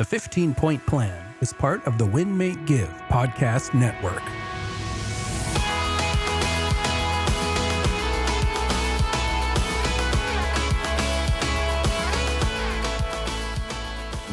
The 15-Point Plan is part of the Win Make Give podcast network.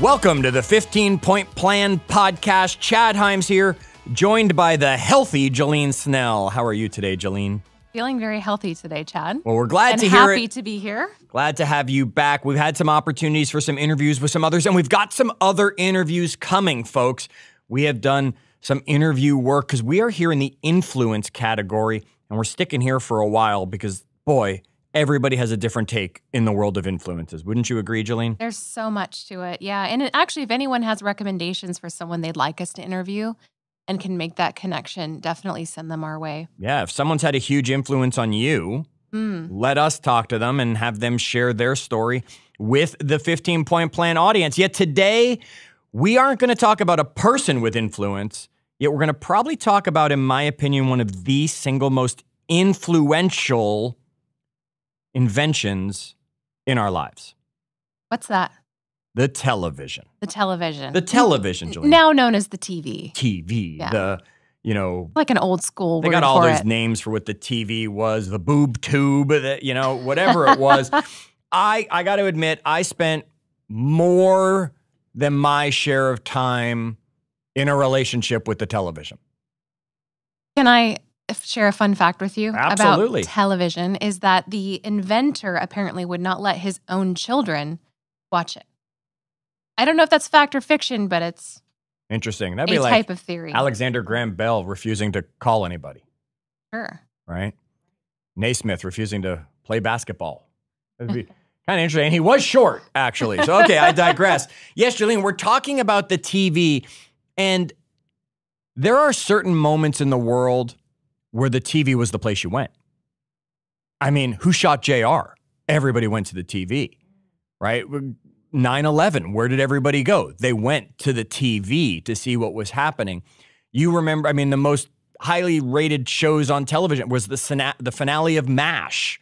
Welcome to the 15-Point Plan podcast. Chad Hyams here, joined by the healthy Jillene Snell. How are you today, Jillene? Feeling very healthy today, Chad. Well, we're glad to hear it. Happy to be here. Glad to have you back. We've had some opportunities for some interviews with some others, and we've got some other interviews coming, folks. We have done some interview work because we are here in the influence category, and we're sticking here for a while because, boy, everybody has a different take in the world of influences. Wouldn't you agree, Jillene? There's so much to it, yeah. And actually, if anyone has recommendations for someone they'd like us to interview and can make that connection, definitely send them our way. Yeah, if someone's had a huge influence on you, let us talk to them and have them share their story with the 15-Point Plan audience. Yet today, we aren't going to talk about a person with influence, yet we're going to probably talk about, in my opinion, one of the single most influential inventions in our lives. What's that? The television. The television. The television, Jillene. Now known as the TV. TV. Yeah. The, you know. Like an old school word for it. They got all those names for what the TV was, the boob tube, the, you know, whatever it was. I got to admit, I spent more than my share of time in a relationship with the television. Can I share a fun fact with you? Absolutely. About television is that the inventor apparently would not let his own children watch it. I don't know if that's fact or fiction, but it's interesting. That'd be like a type of theory. Alexander Graham Bell refusing to call anybody. Sure. Right? Naismith refusing to play basketball. That'd be kind of interesting. And he was short, actually. So, okay, I digress. Yes, Jillene, we're talking about the TV, and there are certain moments in the world where the TV was the place you went. I mean, who shot JR? Everybody went to the TV, right? 9/11, where did everybody go? They went to the TV to see what was happening. You remember, I mean, the most highly rated shows on television was the finale of MASH,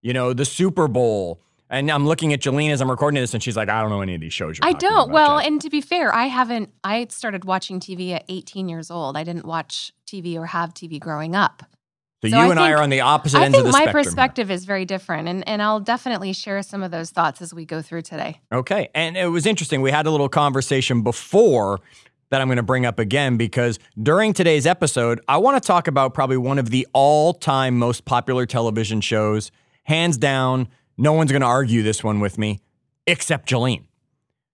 you know, the Super Bowl. And I'm looking at Jillene as I'm recording this, and she's like, I don't know any of these shows you're talking about, well, Chad. And to be fair, I started watching TV at 18 years old. I didn't watch TV or have TV growing up. So you and I are on the opposite ends of the spectrum. I think my perspective is very different, and I'll definitely share some of those thoughts as we go through today. Okay, and it was interesting. We had a little conversation before that I'm going to bring up again, because during today's episode, I want to talk about probably one of the all-time most popular television shows. Hands down, no one's going to argue this one with me, except Jillene,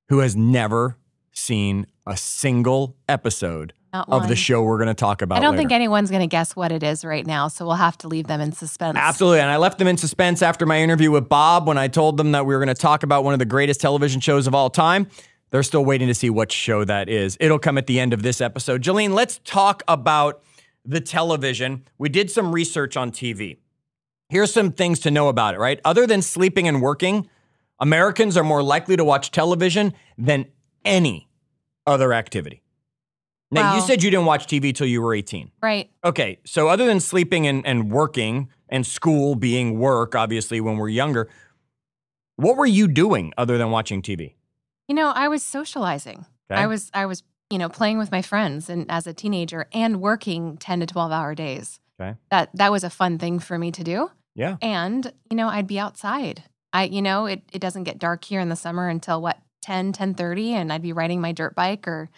who has never seen a single episode of the show we're going to talk about. I don't think anyone's going to guess what it is right now, so we'll have to leave them in suspense. Absolutely, and I left them in suspense after my interview with Bob when I told them that we were going to talk about one of the greatest television shows of all time. They're still waiting to see what show that is. It'll come at the end of this episode. Jillene, let's talk about the television. We did some research on TV. Here's some things to know about it, right? Other than sleeping and working, Americans are more likely to watch television than any other activity. Now, you said you didn't watch TV till you were 18. Right. Okay, so other than sleeping and working, and school being work, obviously, when we're younger, what were you doing other than watching TV? You know, I was socializing. Okay. I was, you know, playing with my friends and as a teenager and working 10 to 12-hour days. Okay. That was a fun thing for me to do. Yeah. And, you know, I'd be outside. You know, it doesn't get dark here in the summer until, what, 10, 10:30, and I'd be riding my dirt bike or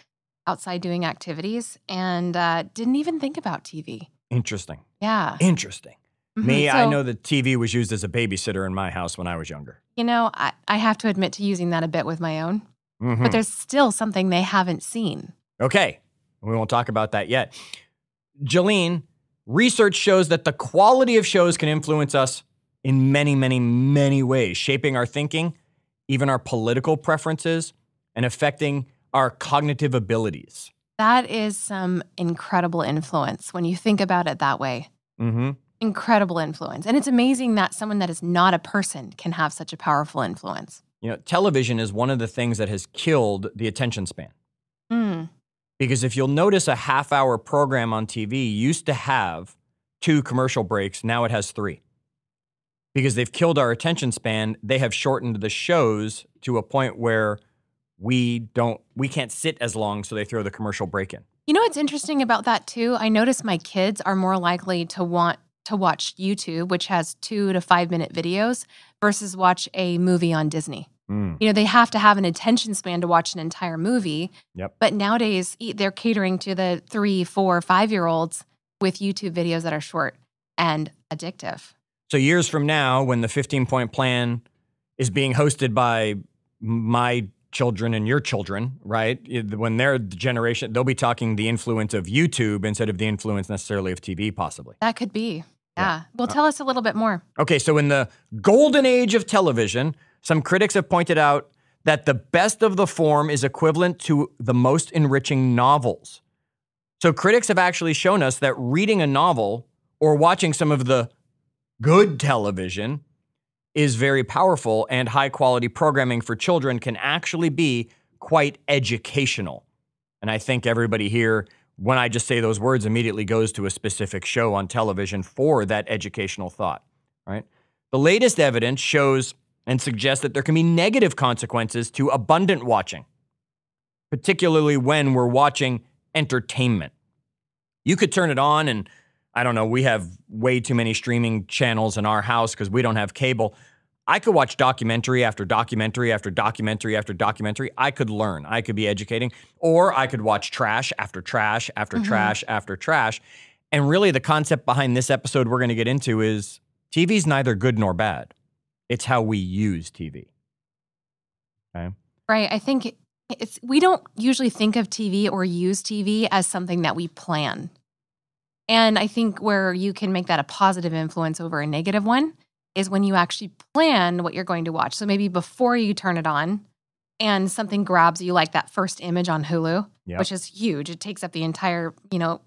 outside doing activities, and didn't even think about TV. Interesting. Yeah. Interesting. Me, so, I know that TV was used as a babysitter in my house when I was younger. You know, I have to admit to using that a bit with my own, but there's still something they haven't seen. Okay. We won't talk about that yet. Jillene, research shows that the quality of shows can influence us in many, many, many ways, shaping our thinking, even our political preferences, and affecting our cognitive abilities. That is some incredible influence when you think about it that way. Incredible influence. And it's amazing that someone that is not a person can have such a powerful influence. You know, television is one of the things that has killed the attention span. Because if you'll notice, a half-hour program on TV used to have 2 commercial breaks. Now it has 3. Because they've killed our attention span, they have shortened the shows to a point where we can't sit as long, so they throw the commercial break in. You know what's interesting about that too? I notice my kids are more likely to want to watch YouTube, which has 2 to 5 minute videos, versus watch a movie on Disney. Mm. You know, they have to have an attention span to watch an entire movie. Yep. But nowadays, they're catering to the 3, 4, 5-year-olds with YouTube videos that are short and addictive. So years from now, when the 15-point plan is being hosted by my children and your children, right? When they're the generation, they'll be talking the influence of YouTube instead of the influence necessarily of TV, possibly. That could be. Yeah. Well, tell us a little bit more. Okay, so in the golden age of television, some critics have pointed out that the best of the form is equivalent to the most enriching novels. So critics have actually shown us that reading a novel or watching some of the good television is very powerful, and high-quality programming for children can actually be quite educational. And I think everybody here, when I just say those words, immediately goes to a specific show on television for that educational thought, right? The latest evidence shows and suggests that there can be negative consequences to abundant watching, particularly when we're watching entertainment. You could turn it on and I don't know, we have way too many streaming channels in our house because we don't have cable. I could watch documentary after documentary after documentary after documentary. I could learn. I could be educating. Or I could watch trash after trash after trash after trash. And really the concept behind this episode we're going to get into is TV's neither good nor bad. It's how we use TV. Okay? Right. I think we don't usually think of TV or use TV as something that we plan. And I think where you can make that a positive influence over a negative one is when you actually plan what you're going to watch. So maybe before you turn it on and something grabs you, like that first image on Hulu, which is huge. It takes up the entire, you know,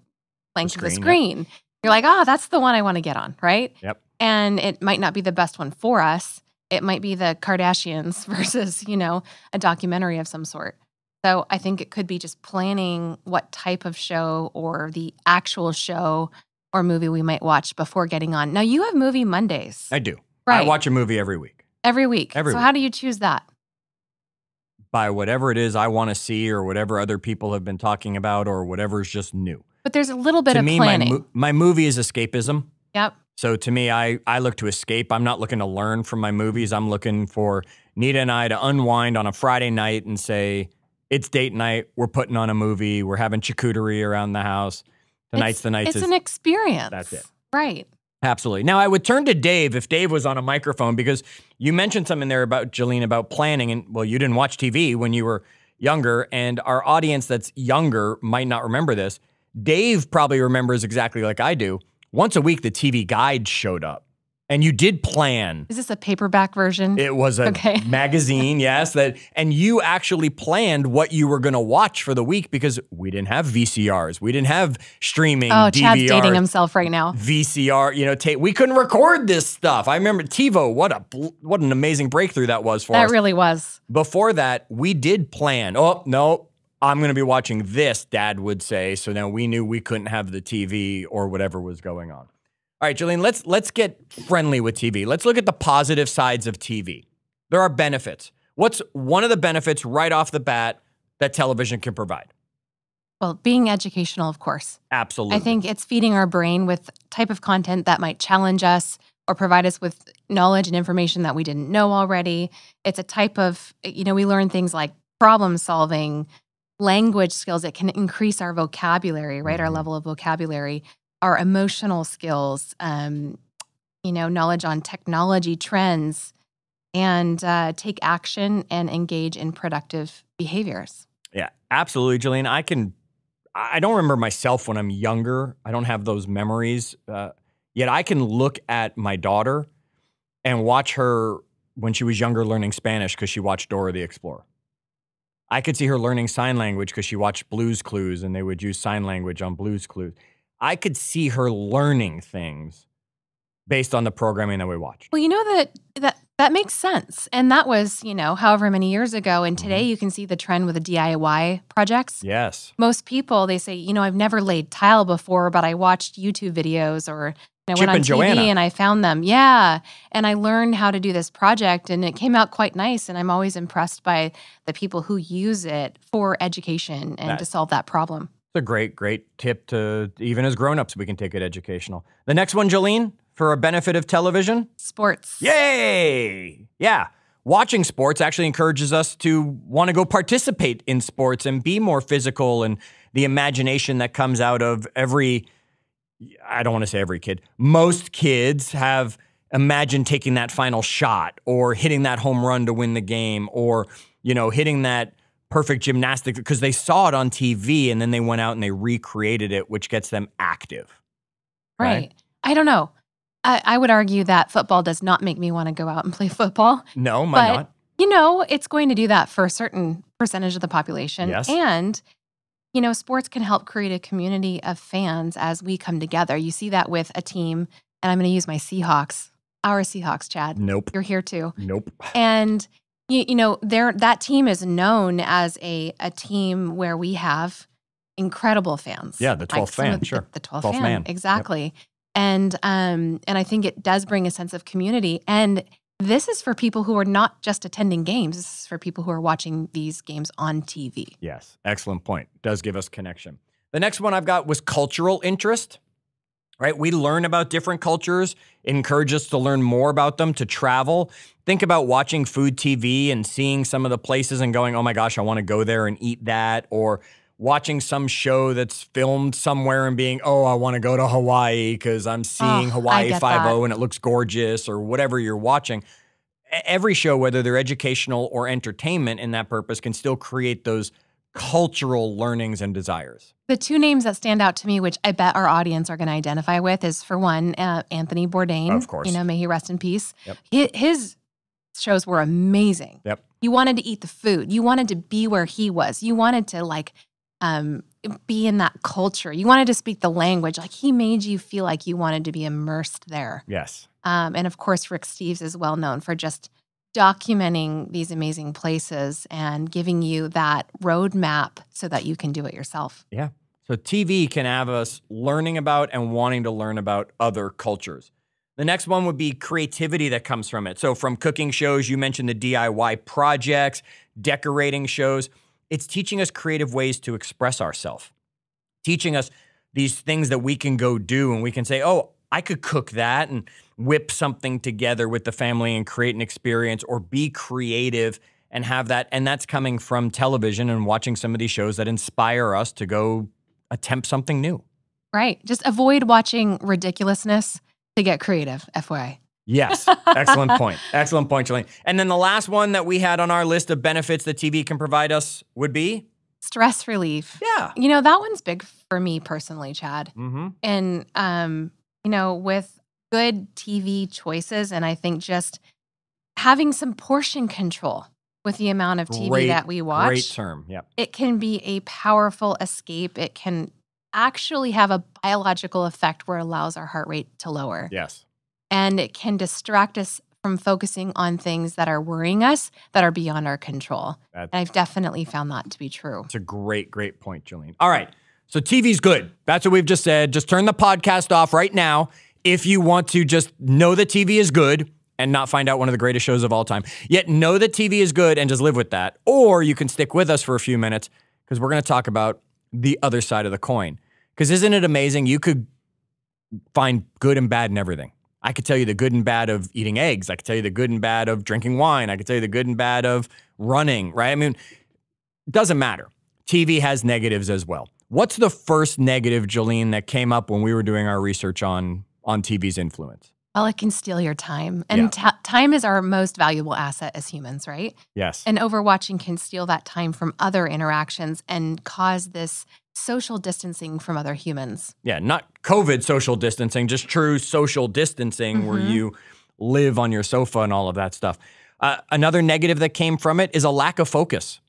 length of the screen. Yep. You're like, oh, that's the one I want to get on, right? Yep. And it might not be the best one for us. It might be the Kardashians versus, you know, a documentary of some sort. So I think it could be just planning what type of show or the actual show or movie we might watch before getting on. Now, you have Movie Mondays. I do. Right. I watch a movie every week. Every week. So how do you choose that? By whatever it is I want to see or whatever other people have been talking about or whatever's just new. But there's a little bit of planning. My movie is escapism. Yep. So to me, I look to escape. I'm not looking to learn from my movies. I'm looking for Nita and I to unwind on a Friday night and say, it's date night. We're putting on a movie. We're having charcuterie around the house. Tonight's the night. It's an experience. That's it. Right. Absolutely. Now, I would turn to Dave if Dave was on a microphone, because you mentioned something there about, Jillene, about planning. And, well, you didn't watch TV when you were younger, and our audience that's younger might not remember this. Dave probably remembers exactly like I do. Once a week, the TV guide showed up. And you did plan. Is this a paperback version? It was a magazine, yes. And you actually planned what you were going to watch for the week, because we didn't have VCRs. We didn't have streaming, DVR. Oh, Chad's dating himself right now. VCR, you know, tape. We couldn't record this stuff. I remember TiVo, what an amazing breakthrough that was for us. That really was. Before that, we did plan. Oh, no, I'm going to be watching this, Dad would say. So now we knew we couldn't have the TV or whatever was going on. All right, Jillene, let's get friendly with TV. Let's look at the positive sides of TV. There are benefits. What's one of the benefits right off the bat that television can provide? Well, being educational, of course. Absolutely. I think it's feeding our brain with type of content that might challenge us or provide us with knowledge and information that we didn't know already. It's a type of, you know, we learn things like problem solving, language skills. It can increase our vocabulary, right? Our level of vocabulary. Our emotional skills, you know, knowledge on technology trends, and take action and engage in productive behaviors. Yeah, absolutely, Jillene. I don't remember myself when I'm younger. I don't have those memories. Yet I can look at my daughter and watch her when she was younger learning Spanish because she watched Dora the Explorer. I could see her learning sign language because she watched Blue's Clues, and they would use sign language on Blue's Clues. I could see her learning things based on the programming that we watched. Well, you know, that makes sense. And that was, you know, however many years ago. And today you can see the trend with the DIY projects. Yes. Most people, they say, you know, I've never laid tile before, but I watched YouTube videos or I went on TV and I found them. Yeah. And I learned how to do this project and it came out quite nice. And I'm always impressed by the people who use it for education and to solve that problem. It's a great, great tip to even as grown-ups, we can take it educational. The next one, Jillene, for a benefit of television? Sports. Yay! Yeah. Watching sports actually encourages us to want to go participate in sports and be more physical, and the imagination that comes out of every, I don't want to say every kid, most kids have imagined taking that final shot or hitting that home run to win the game or, you know, hitting that perfect gymnastic because they saw it on TV and then they went out and they recreated it, which gets them active. Right. I don't know. I would argue that football does not make me want to go out and play football. No, why not? You know, it's going to do that for a certain percentage of the population. Yes. And, you know, sports can help create a community of fans as we come together. You see that with a team, and I'm going to use my Seahawks, our Seahawks, Chad. Nope. You're here too. Nope. And, you know, that team is known as a team where we have incredible fans. Yeah, the 12th fan, sure. The 12th fan, exactly. Yep. And I think it does bring a sense of community. And this is for people who are not just attending games. This is for people who are watching these games on TV. Yes, excellent point. Does give us connection. The next one I've got was cultural interest, right? We learn about different cultures, encourage us to learn more about them, to travel. Think about watching food TV and seeing some of the places and going, oh my gosh, I want to go there and eat that, or watching some show that's filmed somewhere and being, oh, I want to go to Hawaii because I'm seeing Hawaii Five-0 and it looks gorgeous, or whatever you're watching. Every show, whether they're educational or entertainment in that purpose, can still create those cultural learnings and desires. The two names that stand out to me, which I bet our audience are going to identify with, is for one, Anthony Bourdain. Of course. You know, may he rest in peace. Yep. His shows were amazing. Yep. You wanted to eat the food. You wanted to be where he was. You wanted to, like, be in that culture. You wanted to speak the language. Like, he made you feel like you wanted to be immersed there. Yes. And of course, Rick Steves is well known for just documenting these amazing places and giving you that roadmap so that you can do it yourself. Yeah. So TV can have us learning about and wanting to learn about other cultures. The next one would be creativity that comes from it. So from cooking shows, you mentioned the DIY projects, decorating shows. It's teaching us creative ways to express ourselves, teaching us these things that we can go do and we can say, oh, I could cook that and whip something together with the family and create an experience, or be creative and have that. And that's coming from television and watching some of these shows that inspire us to go attempt something new. Right. Just avoid watching ridiculousness to get creative, FYI. Yes. Excellent point. Excellent point, Jillene. And then the last one that we had on our list of benefits that TV can provide us would be? Stress relief. Yeah. You know, that one's big for me personally, Chad. Mm-hmm. And, you know, with good TV choices, and I think just having some portion control with the amount of TV that we watch. Great term, yeah. It can be a powerful escape. It can actually have a biological effect where it allows our heart rate to lower. Yes. And it can distract us from focusing on things that are worrying us, that are beyond our control. And I've definitely found that to be true. It's a great, great point, Jillene. All right, so TV's good. That's what we've just said. Just turn the podcast off right now if you want to just know that TV is good and not find out one of the greatest shows of all time. Yet know that TV is good and just live with that. Or you can stick with us for a few minutes because we're going to talk about the other side of the coin. Because isn't it amazing? You could find good and bad in everything. I could tell you the good and bad of eating eggs. I could tell you the good and bad of drinking wine. I could tell you the good and bad of running, right? I mean, it doesn't matter. TV has negatives as well. What's the first negative, Jillene, that came up when we were doing our research on TV's influence? Well, it can steal your time. And time is our most valuable asset as humans, right? Yes. And overwatching can steal that time from other interactions and cause this social distancing from other humans. Yeah, not COVID social distancing, just true social distancing where you live on your sofa and all of that stuff. Another negative that came from it is a lack of focus,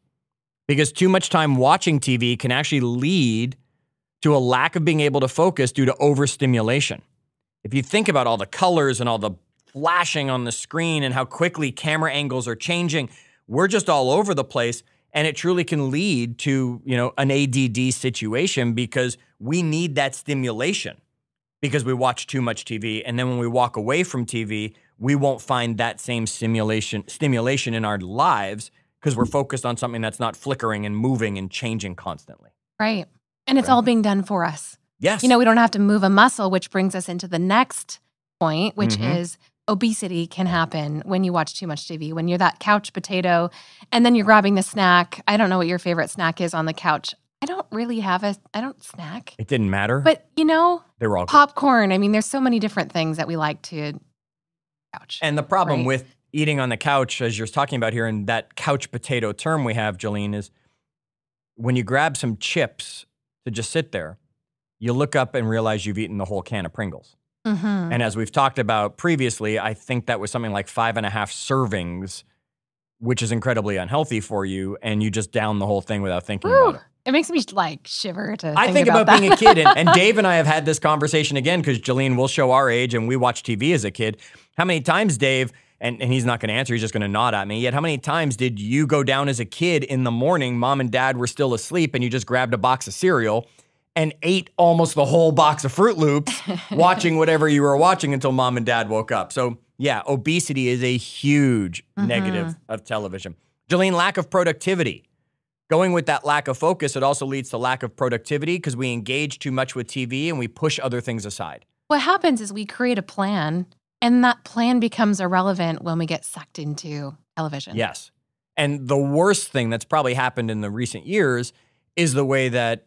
because too much time watching TV can actually lead to a lack of being able to focus due to overstimulation. If you think about all the colors and all the flashing on the screen and how quickly camera angles are changing, we're just all over the place. And it truly can lead to, you know, an ADD situation because we need that stimulation. because we watch too much TV. And then when we walk away from TV, we won't find that same stimulation in our lives because we're focused on something that's not flickering and moving and changing constantly. Right. And it's all being done for us. Yes. You know, we don't have to move a muscle, which brings us into the next point, which is obesity can happen when you watch too much TV, when you're that couch potato and then you're grabbing the snack. I don't know what your favorite snack is on the couch. I don't really have a, I don't snack. It didn't matter. But, you know, they were all popcorn. Good. I mean, there's so many different things that we like to couch. And the problem with eating on the couch, as you're talking about here, and that couch potato term we have, Jillene, is when you grab some chips to just sit there, you look up and realize you've eaten the whole can of Pringles. And as we've talked about previously, I think that was something like 5.5 servings, which is incredibly unhealthy for you, and you just down the whole thing without thinking about it. It makes me like shiver to think about that. I think about being a kid, and Dave and I have had this conversation again because Jillene will show our age, and we watch TV as a kid. How many times, Dave, and he's not going to answer, he's just going to nod at me, yet how many times did you go down as a kid in the morning, mom and dad were still asleep, and you just grabbed a box of cereal and ate almost the whole box of Fruit Loops watching whatever you were watching until mom and dad woke up? So yeah, obesity is a huge negative of television. Jillene, lack of productivity. Going with that lack of focus, it also leads to lack of productivity because we engage too much with TV and we push other things aside. What happens is we create a plan, and that plan becomes irrelevant when we get sucked into television. Yes. And the worst thing that's probably happened in the recent years is the way that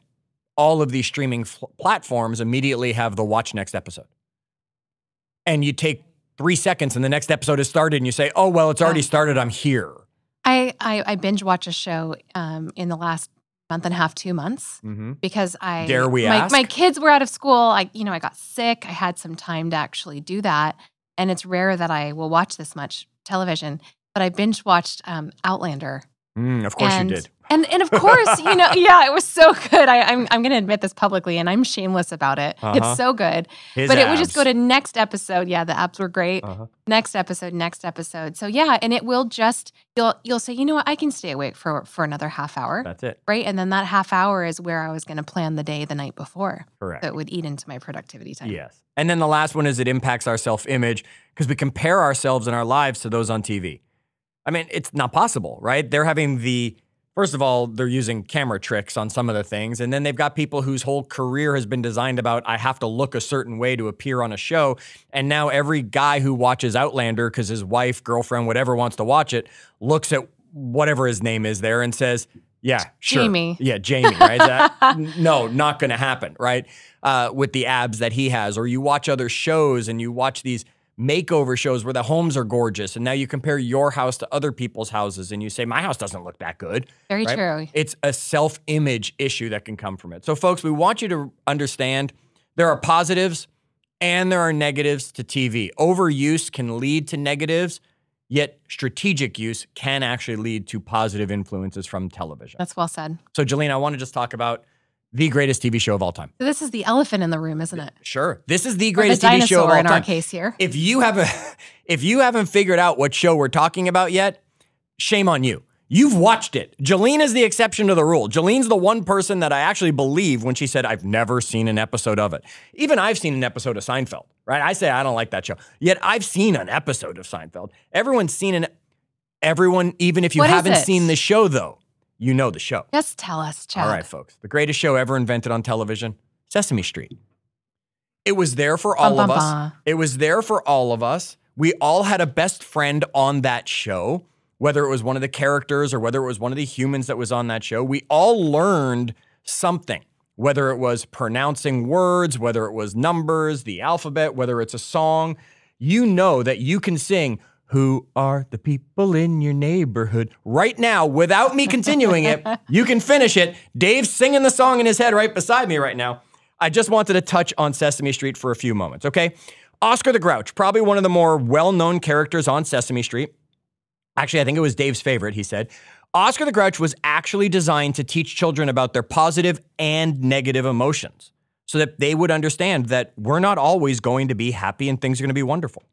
all of these streaming platforms immediately have the watch next episode. And you take 3 seconds and the next episode has started and you say, oh, well, it's already started. I'm here. I binge watch a show in the last month and a half, 2 months, because I— Dare we ask? My kids were out of school. I got sick. I had some time to actually do that. And it's rare that I will watch this much television. But I binge watched Outlander. Of course you did. And of course, it was so good. I'm going to admit this publicly, and I'm shameless about it. It's so good. It would just go to next episode. Yeah, the abs were great. Next episode. So yeah, and it will just, you'll say, you know what, I can stay awake for another half hour. That's it. Right? And then that half hour is where I was going to plan the day the night before. Correct. So it would eat into my productivity time. Yes. And then the last one is it impacts our self-image because we compare ourselves and our lives to those on TV. I mean, it's not possible, right? They're having the— first of all, they're using camera tricks on some of the things. And then they've got people whose whole career has been designed about, I have to look a certain way to appear on a show. And now every guy who watches Outlander, because his wife, girlfriend, whatever wants to watch it, looks at whatever his name is there and says, yeah, sure. Jamie. Yeah, Jamie, right? No, not going to happen, right? With the abs that he has. Or you watch other shows and you watch these makeover shows where the homes are gorgeous, and now you compare your house to other people's houses and you say, my house doesn't look that good. Very true. It's a self-image issue that can come from it. So folks, we want you to understand there are positives and there are negatives to TV. Overuse can lead to negatives, yet strategic use can actually lead to positive influences from television. That's well said. So Jillene, I want to just talk about the greatest TV show of all time. This is the elephant in the room, isn't it? Sure. This is the greatest TV show of all time. In our case here. If you haven't figured out what show we're talking about yet, shame on you. You've watched it. Jillene is the exception to the rule. Jillene's the one person that I actually believe when she said, I've never seen an episode of it. Even I've seen an episode of Seinfeld, right? I say, I don't like that show. Yet I've seen an episode of Seinfeld. Everyone's seen everyone, even if you haven't seen the show though, you know the show. Just tell us, Chad. All right, folks. The greatest show ever invented on television, Sesame Street. It was there for all of us. It was there for all of us. We all had a best friend on that show, whether it was one of the characters or whether it was one of the humans that was on that show. We all learned something, whether it was pronouncing words, whether it was numbers, the alphabet, whether it's a song. You know that you can sing, "Who are the people in your neighborhood?" right now, without me continuing it. You can finish it. Dave's singing the song in his head right beside me right now. I just wanted to touch on Sesame Street for a few moments, okay? Oscar the Grouch, probably one of the more well-known characters on Sesame Street. Actually, I think it was Dave's favorite, he said. Oscar the Grouch was actually designed to teach children about their positive and negative emotions so that they would understand that we're not always going to be happy and things are going to be wonderful.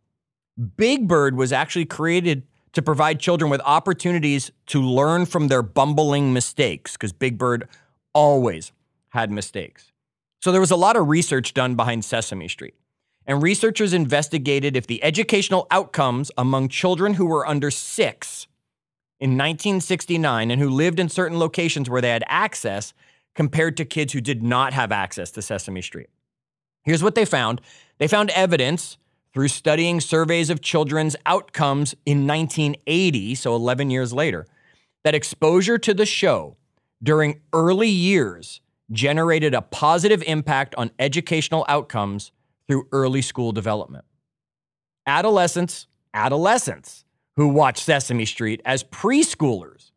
Big Bird was actually created to provide children with opportunities to learn from their bumbling mistakes, because Big Bird always had mistakes. So there was a lot of research done behind Sesame Street, and researchers investigated if the educational outcomes among children who were under 6 in 1969 and who lived in certain locations where they had access compared to kids who did not have access to Sesame Street. Here's what they found. They found evidence through studying surveys of children's outcomes in 1980, so 11 years later, that exposure to the show during early years generated a positive impact on educational outcomes through early school development. Adolescents who watched Sesame Street as preschoolers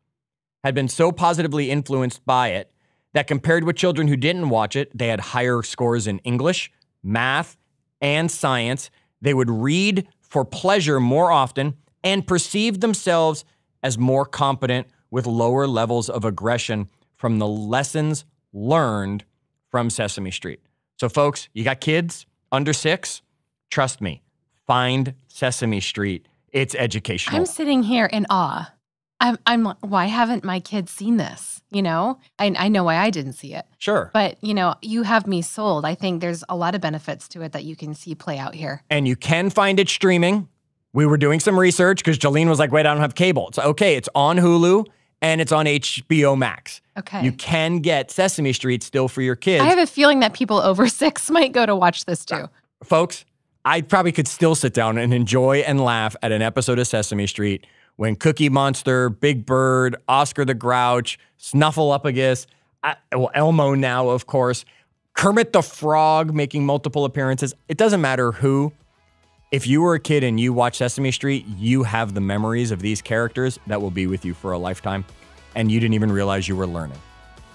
had been so positively influenced by it that compared with children who didn't watch it, they had higher scores in English, math, and science. They would read for pleasure more often and perceived themselves as more competent with lower levels of aggression from the lessons learned from Sesame Street. So folks, you got kids under 6? Trust me, find Sesame Street. It's educational. I'm sitting here in awe. I'm like, why haven't my kids seen this? You know, I know why I didn't see it. Sure. But, you know, you have me sold. I think there's a lot of benefits to it that you can see play out here. And you can find it streaming. We were doing some research because Jillene was like, wait, I don't have cable. It's okay. It's on Hulu and it's on HBO Max. Okay. You can get Sesame Street still for your kids. I have a feeling that people over 6 might go to watch this too. Folks, I probably could still sit down and enjoy and laugh at an episode of Sesame Street when Cookie Monster, Big Bird, Oscar the Grouch, Snuffleupagus, Elmo now, of course, Kermit the Frog making multiple appearances. It doesn't matter who. If you were a kid and you watched Sesame Street, you have the memories of these characters that will be with you for a lifetime, and you didn't even realize you were learning.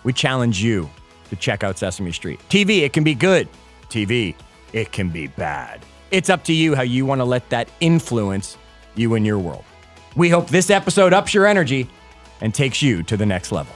We challenge you to check out Sesame Street. TV, it can be good. TV, it can be bad. It's up to you how you want to let that influence you and your world. We hope this episode ups your energy and takes you to the next level.